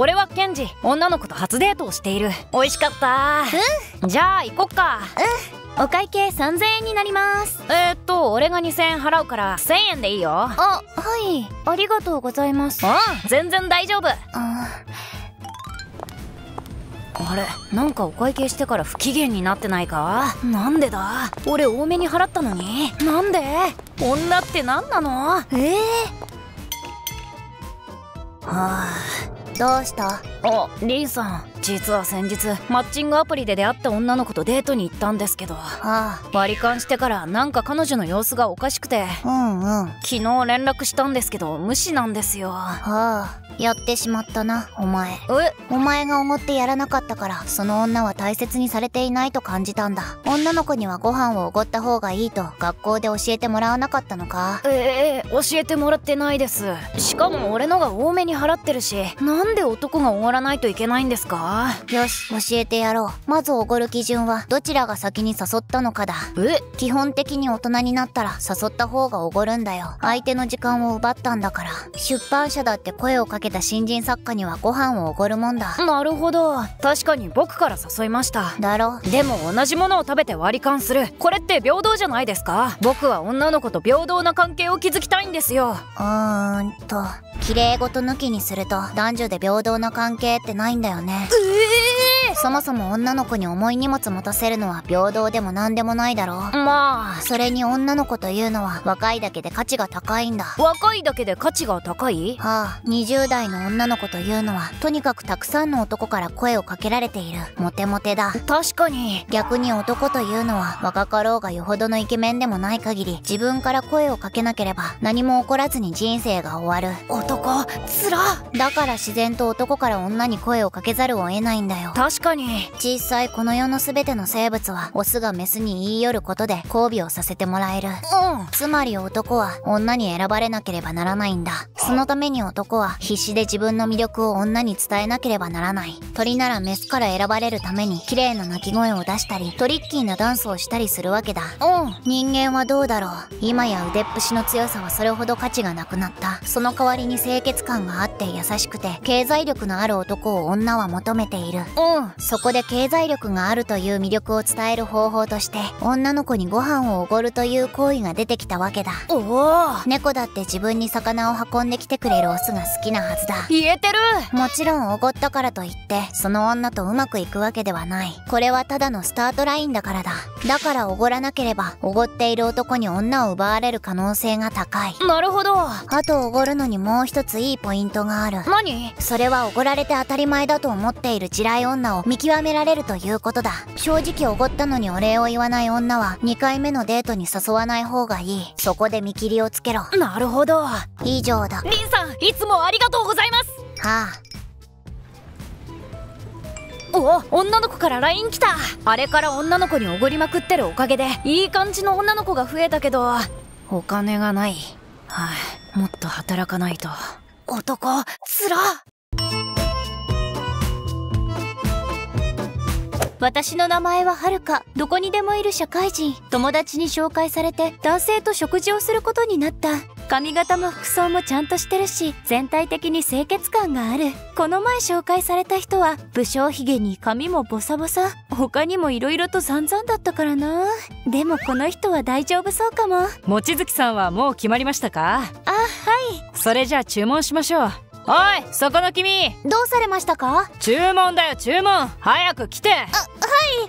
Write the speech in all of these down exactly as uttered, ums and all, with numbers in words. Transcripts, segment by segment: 俺はケンジ、女の子と初デートをしている。美味しかった。うん、じゃあ行こっか。うん、お会計さんぜんえんになります。えー、っと俺がにせんえん払うからせんえんでいいよ。あ、はい、ありがとうございます。うん、全然大丈夫。ああれ、なんかお会計してから不機嫌になってないか？なんでだ？俺多めに払ったのに。なんで？女って何なの？ええー、はあ、どうした？あ、リンさん、実は先日マッチングアプリで出会った女の子とデートに行ったんですけど、ああ、割り勘してからなんか彼女の様子がおかしくて、うんうん、昨日連絡したんですけど無視なんですよ。ああ、やってしまったな、お前。え？お前がおごってやらなかったから、その女は大切にされていないと感じたんだ。女の子にはご飯をおごった方がいいと学校で教えてもらわなかったのか？ええ、教えてもらってないです。しかも俺のが多めに払ってるし、なんなんで男がおごらないといけないんですか？よし、教えてやろう。まずおごる基準はどちらが先に誘ったのかだ。え？基本的に大人になったら誘った方がおごるんだよ。相手の時間を奪ったんだから。出版社だって声をかけた新人作家にはご飯をおごるもんだ。なるほど、確かに僕から誘いました。だろ？でも同じものを食べて割り勘する、これって平等じゃないですか？僕は女の子と平等な関係を築きたいんですよ。うーんと、綺麗事抜きにすると男女で平等な関係ってないんだよね。えー、そもそも女の子に重い荷物持たせるのは平等でも何でもないだろう。まあ、それに女の子というのは若いだけで価値が高いんだ。若いだけで価値が高い？はあ、にじゅう代の女の子というのはとにかくたくさんの男から声をかけられている。モテモテだ。確かに。逆に男というのは若かろうがよほどのイケメンでもない限り自分から声をかけなければ何も起こらずに人生が終わる。男つら。だから自然と男から女に声をかけざるを得ないんだよ。確かに。実際この世の全ての生物はオスがメスに言い寄ることで交尾をさせてもらえる。うん、つまり男は女に選ばれなければならないんだ。そのために男は必死で自分の魅力を女に伝えなければならない。鳥ならメスから選ばれるために綺麗な鳴き声を出したりトリッキーなダンスをしたりするわけだ。うん、人間はどうだろう。今や腕っぷしの強さはそれほど価値がなくなった。その代わりに清潔感があって優しくて経済力のある男を女は求めている。うん、そこで経済力があるという魅力を伝える方法として女の子にご飯をおごるという行為が出てきたわけだ。おお、猫だって自分に魚を運んできてくれるオスが好きなはずだ。言えてる。もちろんおごったからといってその女とうまくいくわけではない。これはただのスタートラインだからだ。だからおごらなければおごっている男に女を奪われる可能性が高い。なるほど。あとおごるのにもう一ついいポイントがある。何？それはおごられて当たり前だと思っている地雷女を見極められるということだ。正直おごったのにお礼を言わない女はにかいめのデートに誘わない方がいい。そこで見切りをつけろ。なるほど。以上だ。リンさん、いつもありがとうございます。はあ。お、女の子から ライン 来た。あれから女の子におごりまくってるおかげでいい感じの女の子が増えたけどお金がない。はい、もっと働かないと。男つら。私の名前ははるか。どこにでもいる社会人。友達に紹介されて男性と食事をすることになった。髪型も服装もちゃんとしてるし全体的に清潔感がある。この前紹介された人は武将髭に髪もボサボサ、他にも色々と散々だったからな。でもこの人は大丈夫そうかも。望月さんはもう決まりましたか？あ、はい。それじゃあ注文しましょう。おい、そこの君、どうされましたか？注文だよ、注文。早く来て。あ、はい。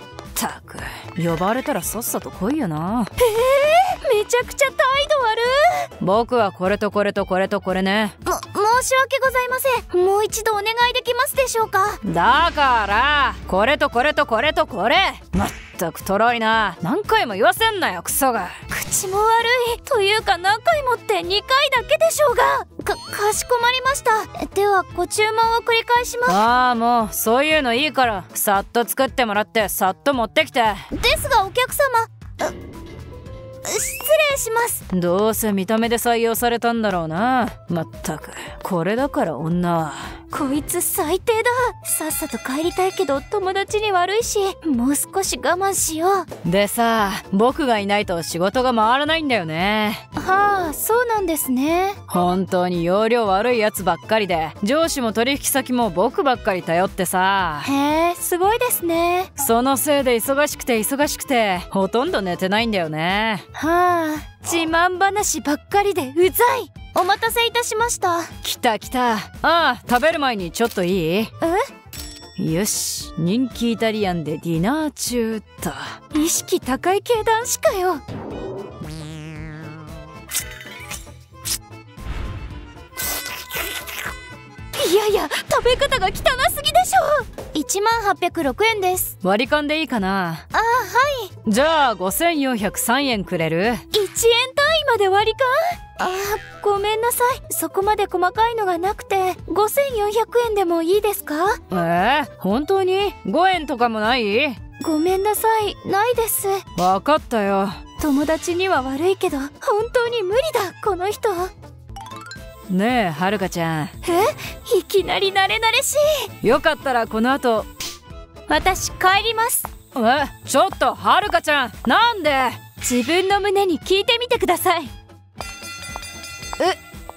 ったく、呼ばれたらさっさと来いよな。えー、めちゃくちゃ態度悪い。僕はこれとこれとこれとこれね。も、申し訳ございません。もう一度お願いできますでしょうか？だからこれとこれとこれとこれ。まったくとろいな。何回も言わせんなよ、クソが。口も悪いというか何回もってにかいだけでしょうが。か、かしこまりました。ではご注文を繰り返します。ああ、もうそういうのいいからさっと作ってもらってさっと持ってきて。ですがお客様。失礼します。どうせ見た目で採用されたんだろうな。まったくこれだから女は。こいつ最低だ。さっさと帰りたいけど友達に悪いしもう少し我慢しよう。でさ、僕がいないと仕事が回らないんだよね。ははあ、そうなんですね。本当に容量悪いやつばっかりで、上司も取引先も僕ばっかり頼ってさ。へえ、すごいですね。そのせいで忙しくて忙しくてほとんど寝てないんだよね。はあ、自慢話ばっかりでうざい。お待たせいたしました。来た来た。ああ、食べる前にちょっといい？え？よし、人気イタリアンでディナー中っと。意識高い系男子かよ。いやいや、食べ方が汚すぎでしょ。いちまんはっぴゃくろくえんです。割り勘でいいかな。ああ、はい。じゃあごせんよんひゃくさんえんくれる？いちえん単位まで割り勘？ああ、ごめんなさい、そこまで細かいのがなくて。ごせんよんひゃくえんでもいいですか？えー、本当にごえんとかもない？ごめんなさい、ないです。分かったよ。友達には悪いけど本当に無理だ、この人。ねえ、はるかちゃん。え、いきなり慣れ慣れしい。よかったらこの後。私帰ります。え、ちょっとはるかちゃん、なんで？自分の胸に聞いてみてください。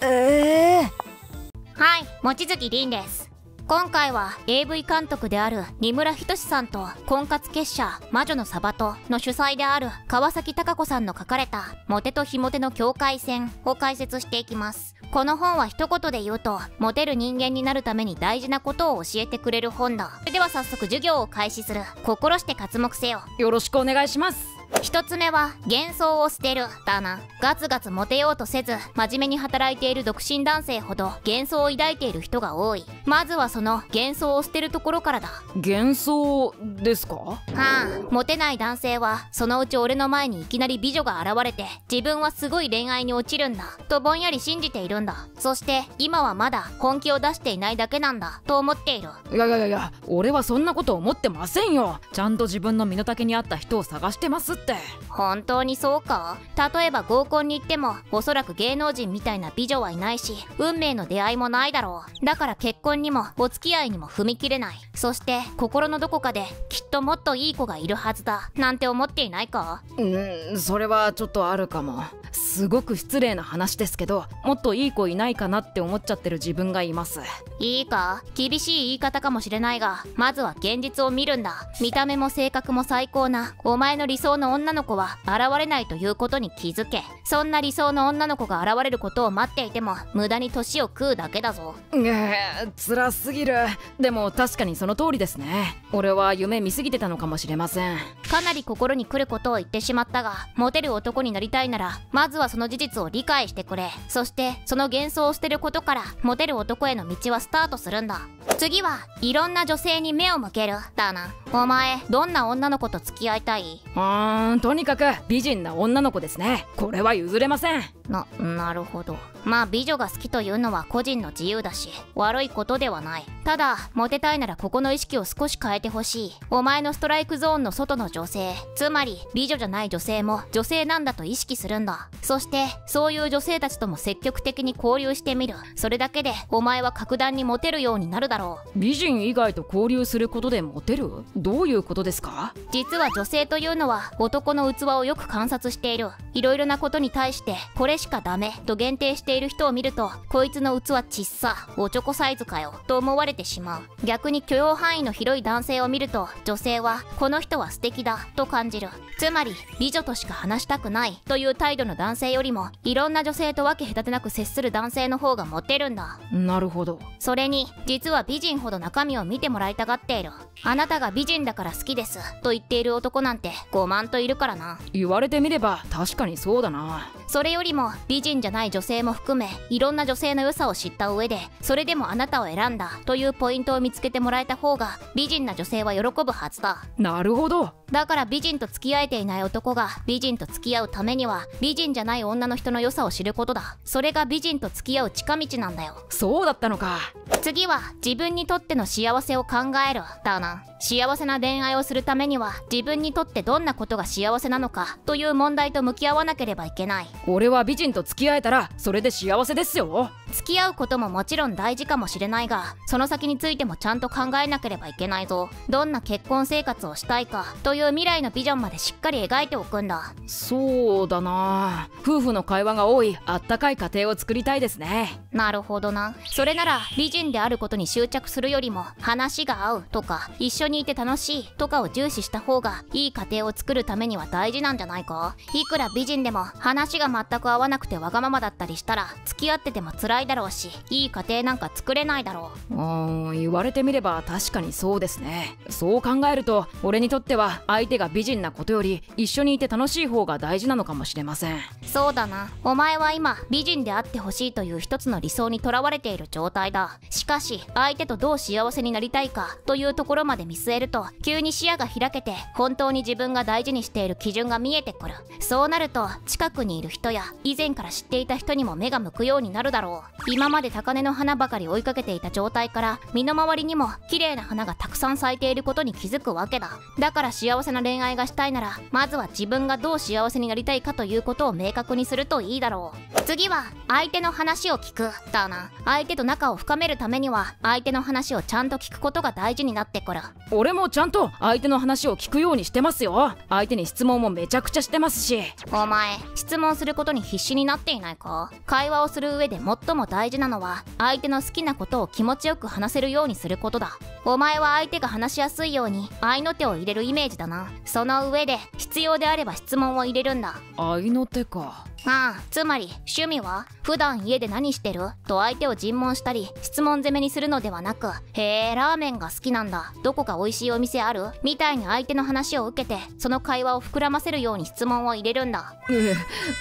え、えー、はい、望月凛です。今回は エーブイ 監督である二村仁さんと婚活結社魔女のサバトの主催である川崎貴子さんの書かれたモテと非モテの境界線を解説していきます。この本は一言で言うと、モテる人間になるために大事なことを教えてくれる本だ。それでは早速授業を開始する。心して刮目せよ。よろしくお願いします。一つ目は幻想を捨てるだな。ガツガツモテようとせず真面目に働いている独身男性ほど幻想を抱いている人が多い。まずはその幻想を捨てるところからだ。幻想ですか？はあ、モテない男性はそのうち俺の前にいきなり美女が現れて、自分はすごい恋愛に落ちるんだとぼんやり信じているんだ。そして今はまだ本気を出していないだけなんだと思っている。いやいやいや、俺はそんなこと思ってませんよ。ちゃんと自分の身の丈に合った人を探してますって。本当にそうか？例えば合コンに行ってもおそらく芸能人みたいな美女はいないし、運命の出会いもないだろう。だから結婚にもお付き合いにも踏み切れない。そして心のどこかできっともっといい子がいるはずだなんて思っていないか？うーん、それはちょっとあるかも。すごく失礼な話ですけど、もっといい子いないかなって思っちゃってる自分がいます。いいか？厳しい言い方かもしれないが、まずは現実を見るんだ。見た目も性格も最高なお前の理想の女の子は現れないということに気づけ。そんな理想の女の子が現れることを待っていても無駄に年を食うだけだぞ。えー、辛すぎる。でも確かにその通りですね。俺は夢見すぎてたのかもしれません。かなり心に来ることを言ってしまったが、モテる男になりたいならまずはその事実を理解してくれ。そしてその幻想を捨てることからモテる男への道はスタートするんだ。次はいろんな女性に目を向けるだな。お前どんな女の子と付き合いたい？うんとにかく美人な女の子ですね。これは譲れません。な、なるほど。まあ美女が好きというのは個人の自由だし悪いことではない。ただモテたいならここの意識を少し変えてほしい。お前のストライクゾーンの外の女性、つまり美女じゃない女性も女性なんだと意識するんだ。そしてそういう女性たちとも積極的に交流してみる。それだけでお前は格段にモテるようになるだろう。美人以外と交流することでモテる？どういうことですか？実は女性というのは男の器をよく観察している。いろいろなことに対してこれしかダメと限定している人を見ると、こいつの器ちっさ、おちょこサイズかよと思われてしまう。逆に許容範囲の広い男性を見ると女性はこの人は素敵だと感じる。つまり美女としか話したくないという態度の男性よりもいろんな女性と分け隔てなく接する男性の方がモテるんだ。なるほど。それに実は美人ほど中身を見てもらいたがっている。あなたが美人だから好きですと言っている男なんてごまんといるからな。言われてみれば確かにそうだな。それよりも美人じゃない女性も含めいろんな女性の良さを知った上で、それでもあなたを選んだというポイントを見つけてもらえた方が美人な女性は喜ぶはずだ。なるほど。だから美人と付き合えていない男が美人と付き合うためには美人じゃない女の人の良さを知ることだ。それが美人と付き合う近道なんだよ。そうだったのか。次は自分にとっての幸せを考えるだな。幸せな恋愛をするためには自分にとってどんなことが幸せなのかという問題と向き合わなければいけない。俺は美人と付き合えたらそれで幸せですよ。付き合うことももちろん大事かもしれないが、その先についてもちゃんと考えなければいけないぞ。どんな結婚生活をしたいかという未来のビジョンまでしっかり描いておくんだ。そうだな。夫婦の会話が多いあったかい家庭を作りたいですね。なるほどな。それなら美人であることに執着するよりも、話が合うとか一緒にいて楽しいとかを重視した方がいい家庭を作るためには大事なんじゃないか。いくら美人でも話が全く合わなくてわがままだったりしたら付き合ってても辛いだろうし、いい家庭なんか作れないだろう。うーん、言われてみれば確かにそうですね。そう考えると俺にとっては相手が美人なことより一緒にいて楽しい方が大事なのかもしれません。そうだな。お前は今美人であってほしいという一つの理想にとらわれている状態だ。しかし相手とどう幸せになりたいかというところまで見据えると、急に視野が開けて本当に自分が大事にしている基準が見えてくる。そうなると近くにいる人や以前から知っていた人にも目が向くようになるだろう。今まで高嶺の花ばかり追いかけていた状態から、身の回りにも綺麗な花がたくさん咲いていることに気づくわけだ。だから幸せな恋愛がしたいなら、まずは自分がどう幸せになりたいかということを明確にするといいだろう。次は相手の話を聞くだな。相手と仲を深めるためには相手の話をちゃんと聞くことが大事になってくる。俺もちゃんと相手の話を聞くようにしてますよ。相手に質問もめちゃくちゃしてますし。お前、質問することに必死になっていないか？会話をする上で最も大事なのは相手の好きなことを気持ちよく話せるようにすることだ。お前は相手が話しやすいように合いの手を入れるイメージだな。その上で必要であれば質問を入れるんだ。合いの手か。ああ、つまり趣味は、普段家で何してると相手を尋問したり質問攻めにするのではなく、へえラーメンが好きなんだ、どこか美味しいお店あるみたいに相手の話を受けてその会話を膨らませるように質問を入れるんだ。え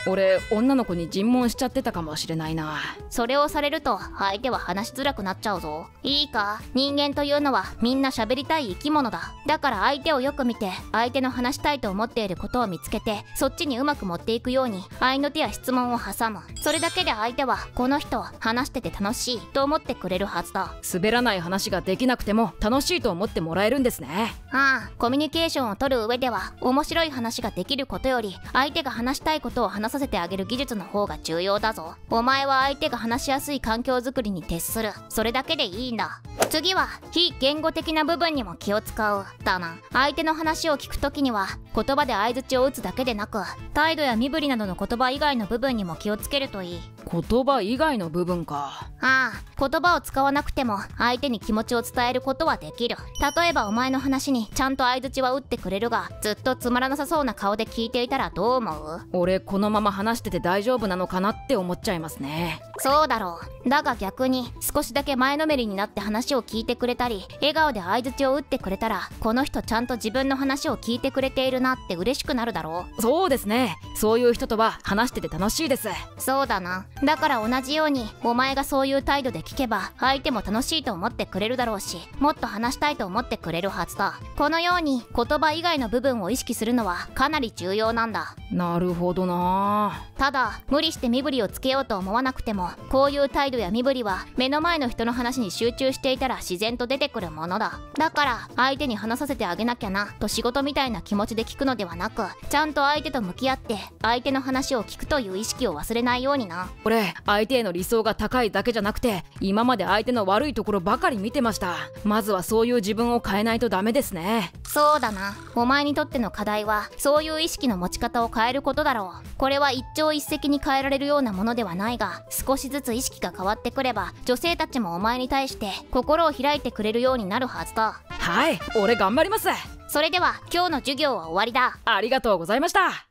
俺女の子に尋問しちゃってたかもしれないな。それをされると相手は話しづらくなっちゃうぞ。いいか、人間というのはみんな喋りたい生き物だ。だから相手をよく見て相手の話したいと思っていることを見つけて、そっちにうまく持っていくように相手手や質問を挟む。それだけで相手はこの人話してて楽しいと思ってくれるはずだ。滑らない話ができなくても楽しいと思ってもらえるんですね。ああ、コミュニケーションを取る上では面白い話ができることより相手が話したいことを話させてあげる技術の方が重要だぞ。お前は相手が話しやすい環境づくりに徹する。それだけでいいんだ。次は非言語的な部分にも気を使うだな。相手の話を聞くときには言葉で相槌を打つだけでなく、態度や身振りなどの言葉以外の部分にも気をつけるといい。言葉以外の部分か。ああ、言葉を使わなくても相手に気持ちを伝えることはできる。例えばお前の話にちゃんと相槌は打ってくれるが、ずっとつまらなさそうな顔で聞いていたらどう思う？俺このまま話してて大丈夫なのかなって思っちゃいますね。そうだろう。だが逆に少しだけ前のめりになって話を聞いてくれたり、笑顔で相槌を打ってくれたら、この人ちゃんと自分の話を聞いてくれているなって嬉しくなるだろう。そうですね。そういう人とは話してて楽しいです。そうだな。だから同じようにお前がそういう態度で聞けば相手も楽しいと思ってくれるだろうし、もっと話したいと思ってくれるはずだ。このように言葉以外の部分を意識するのはかなり重要なんだ。なるほどな。ただ無理して身振りをつけようと思わなくても、こういう態度や身振りは目の前の人の話に集中していたら自然と出てくるものだ。だから相手に話させてあげなきゃなと仕事みたいな気持ちで聞くのではなく、ちゃんと相手と向き合って相手の話を聞くという意識を忘れないようにな。俺、相手への理想が高いだけじゃなくて、今まで相手の悪いところばかり見てました。まずはそういう自分を変えないとダメですね。そうだな。お前にとっての課題はそういう意識の持ち方を変えることだろう。これは一朝一夕に変えられるようなものではないが、少しずつ意識が変わってくれば女性たちもお前に対して心を開いてくれるようになるはずだ。はい、俺頑張ります。それでは今日の授業は終わりだ。ありがとうございました。